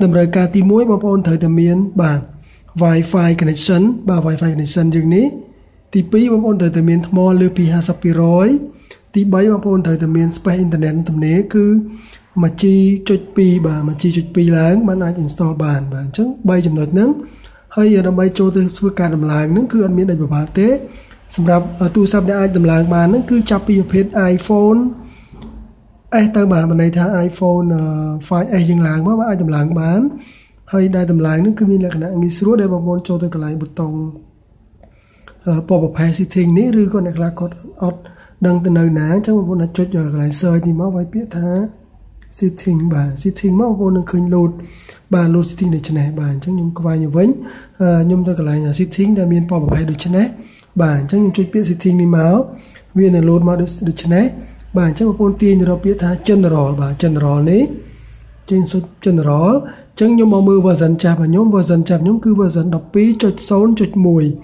Đầm rời ca tí mối bóng ôn thời tầm miên bà Wi-Fi connection dường ní tí bí bóng ôn thời tầm miên thầm mò lưu phí hạ sắp phí rối tí bấy bóng ôn thời tầm miên space internet tầm ní cứ mà chi chốt phí bà mà chi chốt phí láng bán ảnh install bàn bà chắc bay chùm nọt nâng hay đầm bay cho thưa ca tầm láng nâng cứ ăn miễn đầy bà bà tế xâm rạp tu sắp để ai tầm láng bà nâng cứ chạp phí hợp hết iPhone ta bà này thả iPhone 5S dừng làng quá ai tầm làng bán hay đai tầm làng nó cứ mình là cái này sửa để bà môn cho tôi cái này bật tông bỏ bọc hè xịt thình ní rư con này là cột ọt đằng từ nơi ná chắc bà môn là chốt giờ cái này sơi thì máu phải biết thả xịt thình bà xịt thình máu vô nó khơi lột bà lột xịt thình để chân này bà chắc nhung có vài nhiều vấn nhung tôi cái này là xịt thình đã miên bỏ bọc hè được chân này bà chắc nhung chốt biết xịt thình đi máu viên là lột máu được chân này bà chắc một con tiền rồi biết thả chân rồi bà chân rồi đấy trên số chân rồi chẳng nhóm màu mưa và dần chạp nhóm cứ và dần đọc phí chốt xôn chốt mùi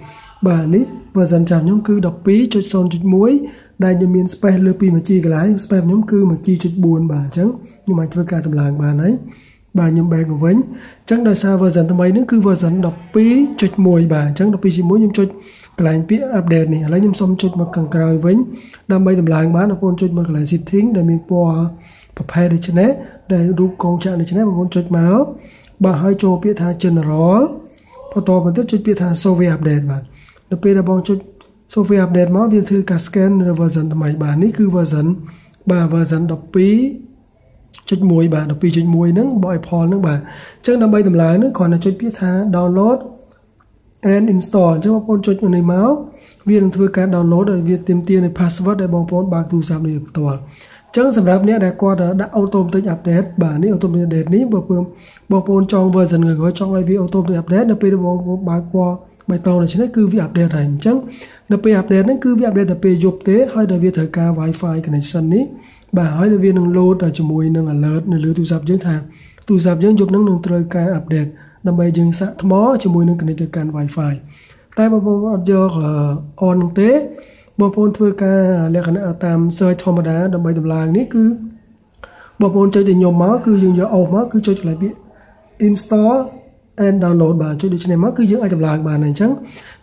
bà ní và dần chạp nhóm cứ đọc phí chốt xôn chốt muối đây nhóm miền space lơ pi mà chi cái lái space nhóm cứ mà chi chốt buồn bà chẳng nhưng mà chưa cả tầm làng bà đấy bà nhóm bè của vấn chẳng đời xa và dần tầm ấy nữa cứ và dần đọc phí chốt mùi bà chẳng đọc phí chỉ muối nhóm chốt cái này biết update này lấy nhôm xong chốt mà càng cao với đam mê tầm làng bán nó phun chốt mà cái này xịt thính để mình qua tập hai để chân đấy để đủ con trạng để chân đấy mà phun chốt máu bà hơi cho biết thà chân rõ và to mình tiếp chốt biết thà so về update mà nó biết là bong chốt so về update máu viên thư cả scan rồi version tầm ấy bà ní cứ version bà version đọc pí chốt mùi bà đọc pí chốt mùi nắng bội phòn nắng bà chắc đam mê tầm làng nữa còn là chốt biết thà download and install cho bọn chốt như này máu viên thưa cả download rồi viên tìm tiền này password để bọn bọn bạc tu sắm để toàn chẳng sắp đáp này đã qua đã auto tới update bà ní auto update ní bọn bọn trong version người gói trong IP auto tới update nó pê bọn bạc qua bài tàu này chính cứ việc update này chẳng nó pê update nó cứ việc update là pê dục tế hay là việc thời ca wifi connection ní bà hỏi là viên nâng load là cho mùi nâng alert nâng lứa tu sắm dưỡng thang tu sắm dưỡng dục nâng nâng trời ca update đầm bay dừng sạc thấm ó cho mùi nâng cái này từ can wifi. Tại bọn bọn giờ on tế, bọn bọn thưa cả lẽ cái này tam sơi thom mà đá đầm bay đầm làng ní cứ bọn bọn chơi từ nhiều má cứ dừng giờ ôm má cứ chơi lại bị install and download bà chơi được trên này má cứ dừng ai đầm làng bà này trắng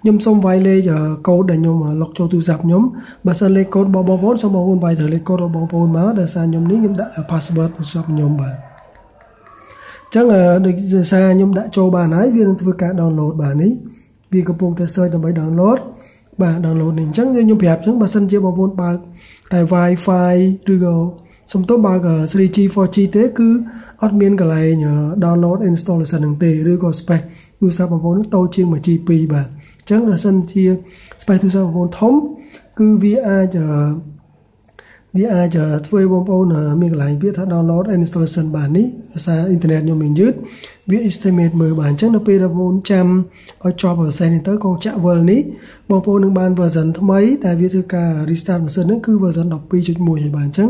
nhom xong vài lê giờ câu để nhom mà lọc cho tu dập nhom bà sang lê code bọn bọn xong bọn vài thử lê code bọn bọn má để sang nhom ní nhom đã password dập nhom bà chắc là được xa nhưng đã cho bà nói viên thưa cả download bà ấy vì có buông tay sơi tầm bấy download bà download nên chắc như đẹp chẳng bà sân chia bà vốn bà tài wifi google xong tốt bà cả 3G 4G thế cứ admin cả này nhờ download install là sân đường tề google spec tu sao bà vốn tàu chiên mà chi pi bà chắc là sân chia spec tu sao bà vốn thống cứ via chờ thuê bom bom là mình lại biết thà download installation bản ní xa internet nhưng mình dứt via estimate 10 bản chắc nó pê là 400 ở cho vào xe này tới con chạm vờ ní bom bom nâng bàn version thứ mấy tại vì thứ ca restart một sân nó cứ version đọc pi chút mùi này bản chắc